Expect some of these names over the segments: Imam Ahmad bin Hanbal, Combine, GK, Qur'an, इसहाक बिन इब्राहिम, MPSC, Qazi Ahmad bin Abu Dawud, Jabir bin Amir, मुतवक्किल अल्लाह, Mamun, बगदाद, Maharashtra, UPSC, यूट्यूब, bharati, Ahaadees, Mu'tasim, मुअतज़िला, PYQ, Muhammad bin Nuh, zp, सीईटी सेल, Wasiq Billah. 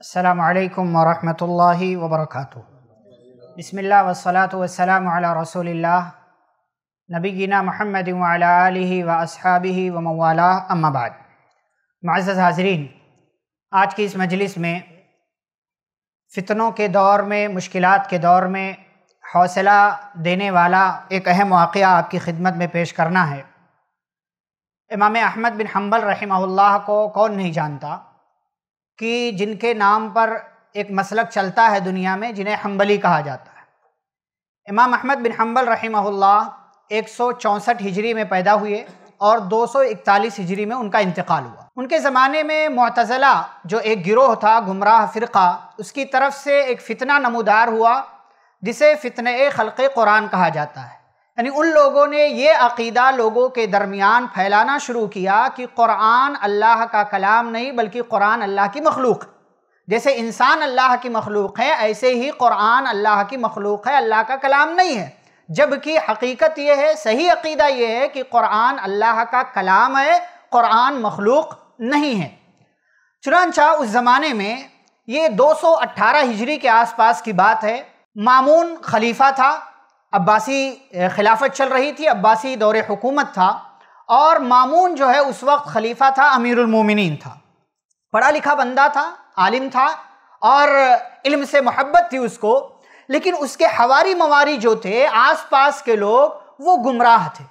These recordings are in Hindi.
अस्सलामु अलैकुम वरहमतुल्लाहि वबरकातुह। बिस्मिल्लाह वस्सलातु वस्सलामु अला रसूलिल्लाह नबीना मुहम्मद व अला आलिहि व अस्हाबिहि व मवाला। अम्मा बाद। मुअज़्ज़ज़ हाज़रीन, आज की इस मजलिस में फ़ितनों के दौर में, मुश्किलात के दौर में हौसला देने वाला एक अहम वाक़या आपकी खिदमत में पेश करना है। इमाम अहमद बिन हंबल रहिमहुल्लाह को कौन नहीं जानता कि जिनके नाम पर एक मसलक चलता है दुनिया में, जिन्हें हंबली कहा जाता है। इमाम अहमद बिन हंबल रहिमहुल्लाह 164 हिजरी में पैदा हुए और 241 हिजरी में उनका इंतकाल हुआ। उनके ज़माने में मुअतज़िला जो एक गिरोह था, गुमराह फ़िरक़ा, उसकी तरफ से एक फ़ितना नमूदार हुआ जिसे फ़ितने ख़ल्क़े क़ुरान कहा जाता है। यानी उन लोगों ने ये अक़ीदा लोगों के दरमियान फैलाना शुरू किया कि क़ुरान अल्लाह का कलाम नहीं बल्कि क़ुरान अल्लाह की मखलूक़। जैसे इंसान अल्लाह की मखलूक़ है, ऐसे ही क़ुरान अल्लाह की मखलूक़ है, अल्लाह का कलाम नहीं है। जबकि हकीकत यह है, सही अक़ीदा यह है कि क़ुरान अल्लाह का कलाम है, क़ुरान मखलूक़ नहीं है। चुनांचा उस ज़माने में, ये 218 हिजरी के आसपास की बात है, मामून खलीफा था, अब्बासी खिलाफत चल रही थी, अब्बासी दौरे हुकूमत था, और मामून जो है उस वक्त खलीफा था, अमीरुल मोमिनीन था, पढ़ा लिखा बंदा था, आलिम था और इल्म से मोहब्बत थी उसको। लेकिन उसके हवारी मवारी जो थे, आसपास के लोग, वो गुमराह थे।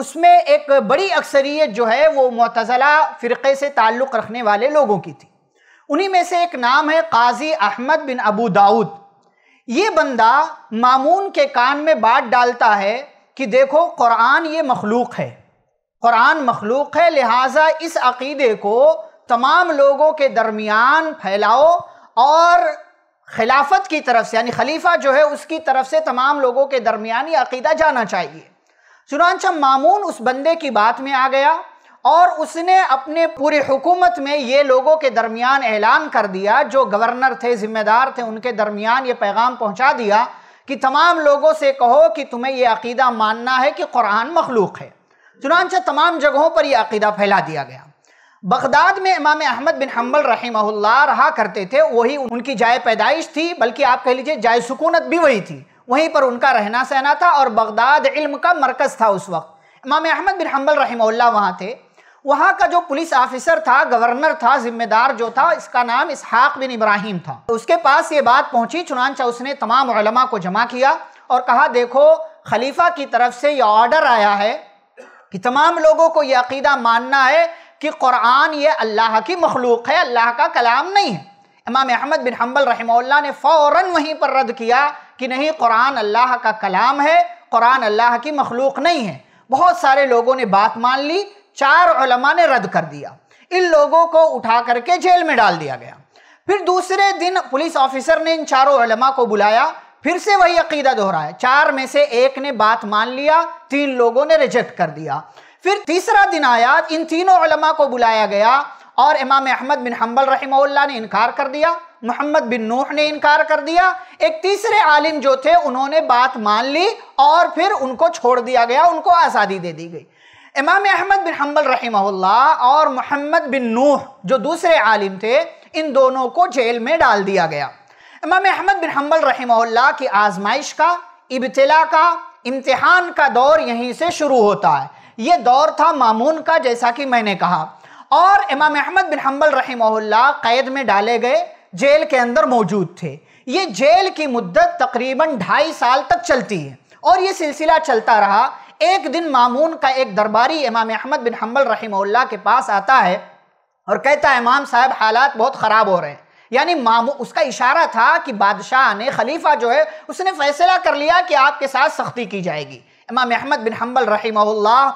उसमें एक बड़ी अक्सरियत जो है वो मुअतज़िला फ़िरक़े से ताल्लुक़ रखने वाले लोगों की थी। उन्हीं में से एक नाम है काजी अहमद बिन अबू दाऊद। ये बंदा मामून के कान में बात डालता है कि देखो क़ुरान ये मखलूक़ है, क़ुरान मखलूक़ है, लिहाजा इस अक़ीदे को तमाम लोगों के दरमियान फैलाओ और खिलाफत की तरफ से, यानी खलीफा जो है उसकी तरफ से तमाम लोगों के दरमियान ये अक़ीदा जाना चाहिए। चुनांचा मामून उस बंदे की बात में आ गया और उसने अपने पूरी हुकूमत में ये लोगों के दरमियान ऐलान कर दिया, जो गवर्नर थे, ज़िम्मेदार थे, उनके दरमियान ये पैगाम पहुंचा दिया कि तमाम लोगों से कहो कि तुम्हें ये अक़ीदा मानना है कि क़ुरान मखलूक़ है। चुनांचे तमाम जगहों पर यह अक़ीदा फैला दिया गया। बगदाद में इमाम अहमद बिन हंबल रहिमहुल्लाह रहा करते थे, वही उनकी जाय पैदाइश थी, बल्कि आप कह लीजिए जाय सुकूनत भी वही थी, वहीं पर उनका रहना सहना था और बगदाद इल्म का मरकज़ था। उस वक्त इमाम अहमद बिन हंबल रहिमहुल्लाह वहाँ थे। वहाँ का जो पुलिस ऑफिसर था, गवर्नर था, जिम्मेदार जो था, इसका नाम इसहाक बिन इब्राहिम था। उसके पास ये बात पहुँची, चुनांचा उसने तमाम उलमा को जमा किया और कहा देखो खलीफा की तरफ से यह ऑर्डर आया है कि तमाम लोगों को यह अक़ीदा मानना है कि क़ुरान ये अल्लाह की मखलूक़ है, अल्लाह का कलाम नहीं है। इमाम अहमद बिन हंबल रहमहुल्लाह ने फ़ौरन वहीं पर रद्द किया कि नहीं, क़ुरान अल्लाह का कलाम है, क़ुरान अल्लाह की मखलूक़ नहीं है। बहुत सारे लोगों ने बात मान ली, 4 उलमा ने रद्द कर दिया, इन लोगों को उठा करके जेल में डाल दिया गया। फिर दूसरे दिन पुलिस ऑफिसर ने इन 4 उलमा को बुलाया, फिर से वही अक़ीदा दोहराया, 4 में से 1 ने बात मान लिया, 3 लोगों ने रिजेक्ट कर दिया। फिर तीसरा दिन आया, इन तीनों उलमा को बुलाया गया और इमाम अहमद बिन हंबल रहिमहुल्लाह ने इनकार कर दिया, मोहम्मद बिन नूह ने इनकार कर दिया, एक तीसरे आलिम जो थे उन्होंने बात मान ली और फिर उनको छोड़ दिया गया, उनको आज़ादी दे दी गई। इमाम अहमद बिन हंबल रहिमहुल्लाह और मोहम्मद बिन नूह जो दूसरे आलिम थे, इन दोनों को जेल में डाल दिया गया। इमाम अहमद बिन हंबल रहिमहुल्लाह की आजमाइश का, इब्तिला का, इम्तिहान का दौर यहीं से शुरू होता है। ये दौर था मामून का, जैसा कि मैंने कहा, और इमाम अहमद बिन हंबल रहिमहुल्लाह क़ैद में डाले गए, जेल के अंदर मौजूद थे। ये जेल की मुद्दत तकरीबन 2.5 साल तक चलती है और ये सिलसिला चलता रहा। एक दिन मामून का एक दरबारी इमाम अहमद बिन हंबल रहिमहुल्लाह के पास आता है और कहता है इमाम साहब हालात बहुत ख़राब हो रहे हैं। यानी मामून, उसका इशारा था कि बादशाह ने, खलीफा जो है उसने फैसला कर लिया कि आपके साथ सख्ती की जाएगी। इमाम अहमद बिन हंबल रहिमहुल्लाह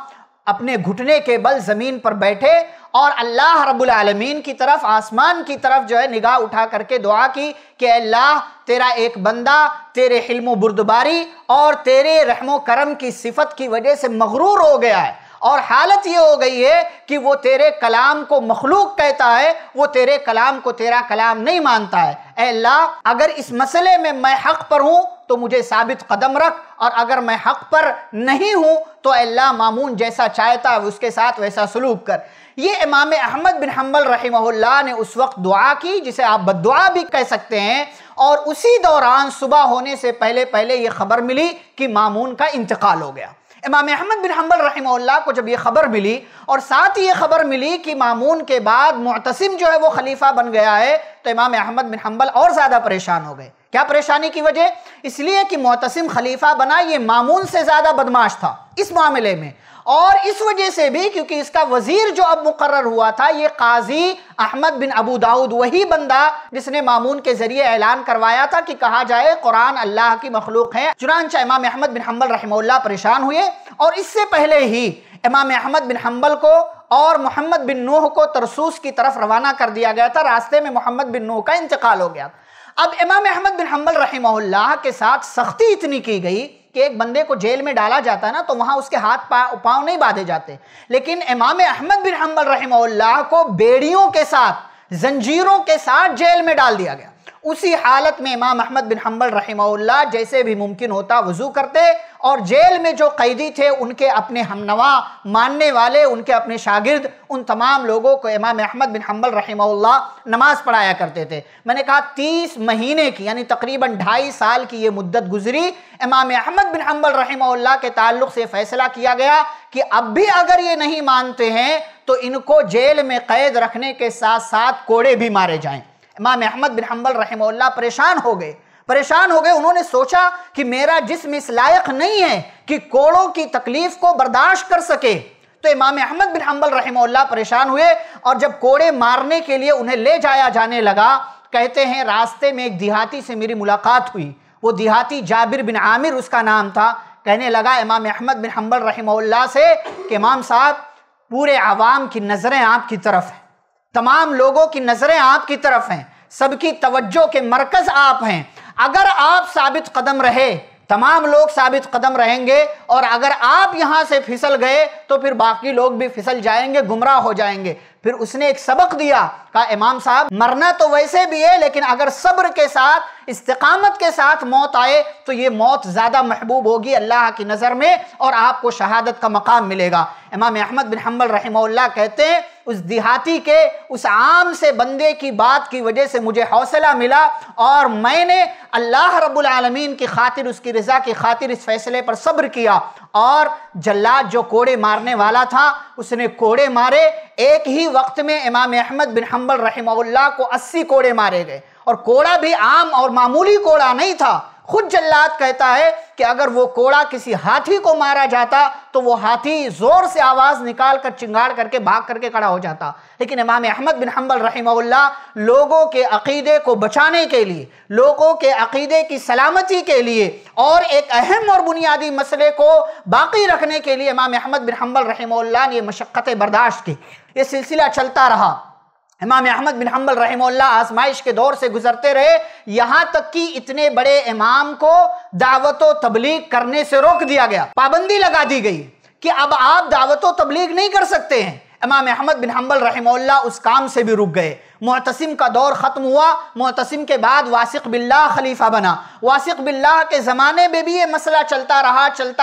अपने घुटने के बल ज़मीन पर बैठे और अल्लाह रब्बुल आलमीन की तरफ, आसमान की तरफ जो है निगाह उठा करके दुआ की कि अल्लाह, तेरा एक बंदा तेरे हिल्म बुर्दबारी और तेरे रहमो करम की सिफत की वजह से मगरूर हो गया है और हालत ये हो गई है कि वो तेरे कलाम को मखलूक कहता है, वो तेरे कलाम को तेरा कलाम नहीं मानता है। ऐ अल्लाह, अगर इस मसले में मैं हक़ पर हूँ तो मुझे साबित कदम रख, और अगर मैं हक़ पर नहीं हूँ तो अल्लाह, मामून जैसा चाहता है उसके साथ वैसा सलूक कर। ये इमाम अहमद बिन हंबल रहमहुल्लाह ने उस वक्त दुआ की, जिसे आप बद्दुआ भी कह सकते हैं, और उसी दौरान सुबह होने से पहले पहले ये खबर मिली कि मामून का इंतकाल हो गया। इमाम अहमद बिन हंबल रहमहुल्लाह को जब ये खबर मिली और साथ ही ये खबर मिली कि मामून के बाद मुअतसिम जो है वो खलीफा बन गया है, तो इमाम अहमद बिन हंबल और ज़्यादा परेशान हो गए। क्या परेशानी की वजह? इसलिए कि मुअतसिम खलीफा बना, ये मामून से ज़्यादा बदमाश था इस मामले में, और इस वजह से भी क्योंकि इसका वजीर जो अब मुकर्रर हुआ था ये काजी अहमद बिन अबू दाऊद, वही बंदा जिसने मामून के जरिए ऐलान करवाया था कि कहा जाए कुरान अल्लाह की मखलूक है। चुनांचे इमाम अहमद बिन हंबल रहमहुल्लाह परेशान हुए, और इससे पहले ही इमाम अहमद बिन हंबल को और मोहम्मद बिन नूह को तरसूस की तरफ रवाना कर दिया गया था। रास्ते में मोहम्मद बिन नूह का इंतकाल हो गया। अब इमाम अहमद बिन हंबल रहमहुल्लाह के साथ सख्ती इतनी की गई कि एक बंदे को जेल में डाला जाता है ना, तो वहाँ उसके हाथ पाँव नहीं बांधे जाते, लेकिन इमाम अहमद बिन हंबल रहमहुल्लाह को बेड़ियों के साथ, जंजीरों के साथ जेल में डाल दिया गया। उसी हालत में इमाम अहमद बिन हंबल रहमहुल्लाह जैसे भी मुमकिन होता वजू करते, और जेल में जो कैदी थे उनके अपने हमनवा मानने वाले, उनके अपने शागिर्द, उन तमाम लोगों को इमाम अहमद बिन हंबल रहमहुल्लाह नमाज पढ़ाया करते थे। मैंने कहा 30 महीने की यानी तकरीबन 2.5 साल की ये मुद्दत गुजरी। इमाम अहमद बिन हंबल रहमहुल्लाह के ताल्लुक़ से फैसला किया गया कि अब भी अगर ये नहीं मानते हैं तो इनको जेल में कैद रखने के साथ साथ कोड़े भी मारे जाएँ। इमाम अहमद बिन हंबल रहमहुल्लाह परेशान हो गए। उन्होंने सोचा कि मेरा जिस्म इस लायक नहीं है कि कोड़ों की तकलीफ को बर्दाश्त कर सके, तो इमाम अहमद बिन हंबल रहमहुल्लाह परेशान हुए, और जब कोड़े मारने के लिए उन्हें ले जाया जाने लगा, कहते हैं रास्ते में एक देहाती से मेरी मुलाकात हुई। वो देहाती जाबिर बिन आमिर उसका नाम था। कहने लगा इमाम अहमद बिन हंबल रहमहुल्लाह से कि इमाम साहब, पूरे आवाम की नज़रें आपकी तरफ हैं, तमाम लोगों की नज़रें आपकी तरफ हैं, सबकी तवज्जो के मरकज़ आप हैं। अगर आप साबित कदम रहे, तमाम लोग साबित कदम रहेंगे, और अगर आप यहाँ से फिसल गए तो फिर बाकी लोग भी फिसल जाएंगे, गुमराह हो जाएंगे। फिर उसने एक सबक दिया, कहा इमाम साहब, मरना तो वैसे भी है, लेकिन अगर सब्र के साथ, इस्तिकामत के साथ मौत आए तो ये मौत ज़्यादा महबूब होगी अल्लाह की नज़र में, और आपको शहादत का मकाम मिलेगा। इमाम अहमद बिन हंबल रहमहुल्लाह कहते हैं उस देहाती के, उस आम से बंदे की बात की वजह से मुझे हौसला मिला, और मैंने अल्लाह रब्बुल आलमीन की खातिर, उसकी रज़ा की खातिर इस फैसले पर सब्र किया। और जल्लाद जो कोड़े मारने वाला था उसने कोड़े मारे। एक ही वक्त में इमाम अहमद बिन हंबल रहमहुल्लाह को 80 कोड़े मारे गए, और कोड़ा भी आम और मामूली कोड़ा नहीं था। खुद जल्लाद कहता है कि अगर वो कोड़ा किसी हाथी को मारा जाता तो वो हाथी ज़ोर से आवाज़ निकाल कर, चिंगाड़ करके, भाग करके खड़ा हो जाता, लेकिन इमाम अहमद बिन हंबल रहमहुल्लाह लोगों के अक़ीदे को बचाने के लिए, लोगों के अक़ीदे की सलामती के लिए, और एक अहम और बुनियादी मसले को बाकी रखने के लिए इमाम अहमद बिन हंबल रहमहुल्लाह ने मशक्क़तें बर्दाश्त की। ये सिलसिला चलता रहा। इमाम अहमद बिन हंबल रहमहुल्लाह आजमाइश के दौर से गुजरते रहे, यहाँ तक कि इतने बड़े इमाम को दावत व तबलीग करने से रोक दिया गया, पाबंदी लगा दी गई कि अब आप दावत व तबलीग नहीं कर सकते हैं। इमाम अहमद बिन हंबल रहमहुल्लाह उस काम से भी रुक गए। मुअतसिम का दौर ख़त्म हुआ। मुअतसिम के बाद वासिक़ बिल्लाह खलीफा बना। वासिक़ बिल्लाह के ज़माने में भी ये मसला चलता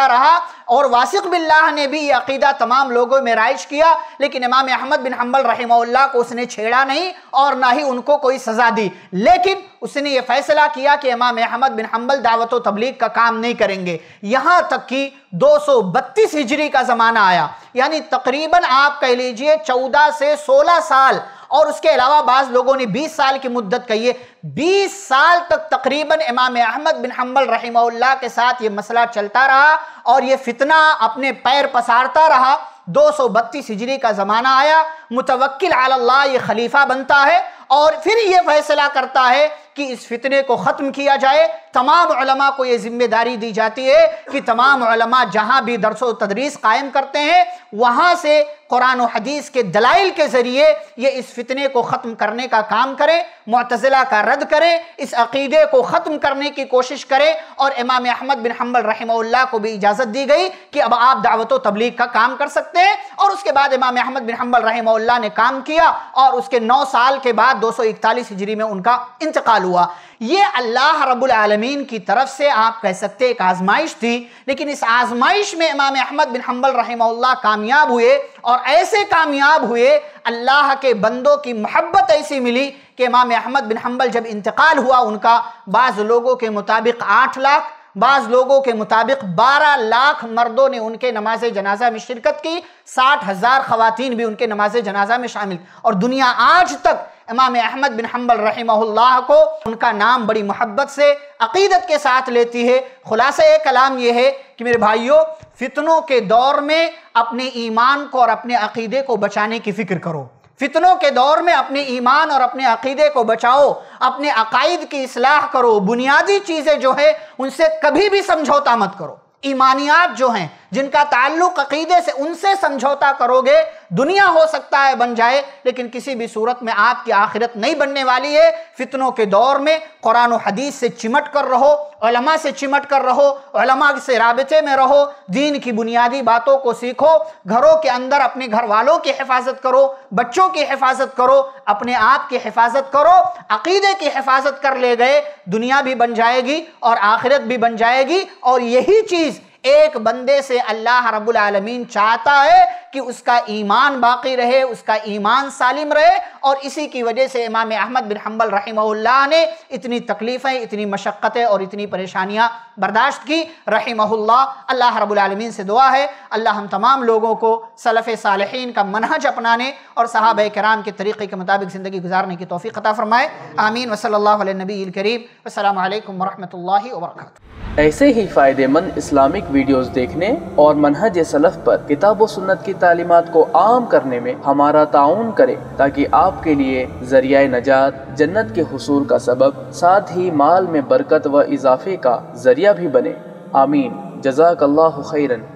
रहा, और वासिक़ बिल्लाह ने भी ये अक़ीदा तमाम लोगों में राइज किया, लेकिन इमाम अहमद बिन हंबल रहमहुल्लाह को उसने छेड़ा नहीं, और ना ही उनको कोई सज़ा दी, लेकिन उसने ये फ़ैसला किया कि इमाम अहमद बिन हंबल दावत व तबलीग का काम नहीं करेंगे। यहाँ तक कि 232 हिजरी का ज़माना आया, यानी तकरीबन आप कह लीजिए 14 से 16 साल, और उसके अलावा बाज़ लोगों ने 20 साल की मुद्दत कही है। 20 साल तक तकरीबन इमाम अहमद बिन हंबल रहमहुल्लाह के साथ ये मसला चलता रहा, और ये फितना अपने पैर पसारता रहा। 232 हिजरी का ज़माना आया। मुतवक्किल अल्लाह ये खलीफा बनता है, और फिर ये फैसला करता है कि इस फितने को ख़त्म किया जाए। तमाम उलमा को ये ज़िम्मेदारी दी जाती है कि तमाम उलमा जहाँ भी दर्स व तदरीस कायम करते हैं, वहाँ से कुरान और हदीस के दलाइल के ज़रिए ये इस फितने को ख़त्म करने का काम करें, मुअतज़िला का रद्द करें, इस अक़ीदे को ख़त्म करने की कोशिश करें। और इमाम अहमद बिन हंबल रहमहुल्लाह को भी इजाज़त दी गई कि अब आप दावत व तबलीग का काम कर सकते हैं। और उसके बाद इमाम अहमद बिन हंबल रहमहुल्लाह ने काम किया, और उसके 9 साल के बाद 241 हिजरी में उनका इंतकाल सवाल हुआ। ये अल्लाह रब्बुल आलमीन की तरफ से आप कह सकते एक आजमाइश थी, लेकिन इस आजमाइश में इमाम अहमद बिन हंबल रहमहुल्लाह कामयाब हुए, और ऐसे कामयाब हुए अल्लाह के बंदों की मोहब्बत ऐसी मिली कि इमाम अहमद बिन हंबल जब इंतकाल हुआ उनका बाज़ लोगों के मुताबिक 8 लाख, बाज़ लोगों के मुताबिक 12 लाख मर्दों ने उनके नमाज जनाजा में शिरकत की, 60,000 ख़वातीन भी उनके नमाज जनाजा में शामिल। और दुनिया आज तक इमाम अहमद बिन हंबल रहमहुल्लाह को उनका नाम बड़ी मोहब्बत से अक़ीदत के साथ लेती है। खुलासा एक कलाम यह है कि मेरे भाइयों, फितनों के दौर में अपने ईमान को और अपने अक़ीदे को बचाने की फ़िक्र करो। फितनों के दौर में अपने ईमान और अपने अक़ीदे को बचाओ, अपने अक़ाइद की इस्लाह करो। बुनियादी चीज़ें जो है उनसे कभी भी समझौता मत करो। ईमानियात जो हैं जिनका ताल्लुक अक़ीदे से, उनसे समझौता करोगे दुनिया हो सकता है बन जाए, लेकिन किसी भी सूरत में आपकी आखिरत नहीं बनने वाली है। फितनों के दौर में कुरान और हदीस से चिमट कर रहो, उलमा से चिमट कर रहो, उलमा से राबते में रहो, दीन की बुनियादी बातों को सीखो। घरों के अंदर अपने घर वालों की हिफाजत करो, बच्चों की हिफाजत करो, अपने आप की हिफाजत करो। अक़ीदे की हिफाजत कर ले गए दुनिया भी बन जाएगी और आखिरत भी बन जाएगी। और यही चीज़ एक बंदे से अल्लाह रब्बुल आलमीन चाहता है कि उसका ईमान बाकी रहे, उसका ईमान सालिम रहे। और इसी की वजह से इमाम अहमद बिन हंबल रहमहुल्लाह ने इतनी तकलीफ़ें, इतनी मशक्क़तें और इतनी परेशानियां बर्दाश्त की रहमहुल्लाह। अल्लाह रब्बुल आलमीन से दुआ है अल्लाह हम तमाम लोगों को सलफ़ सालिहीन का मनहज अपनाने और सहाबा किराम के तरीक़े के मुताबिक ज़िंदगी गुजारने की तौफ़ीक़ अता फ़रमाए। आमीन। वसल्लल्लाहु अला नबी करीम। वस्सलामु अलैकुम वरहमतुल्लाहि वबरकातुहू। ऐसे ही फ़ायदेमंद इस्लामिक वीडियोस देखने और मनहज सलफ़ पर किताब व सुन्नत की तालीमात को आम करने में हमारा ताउन करें, ताकि आपके लिए ज़रिया नजात, जन्नत के हुसूल का सबब, साथ ही माल में बरकत व इजाफे का ज़रिया भी बने। आमीन। जज़ाकल्लाहु खैरन।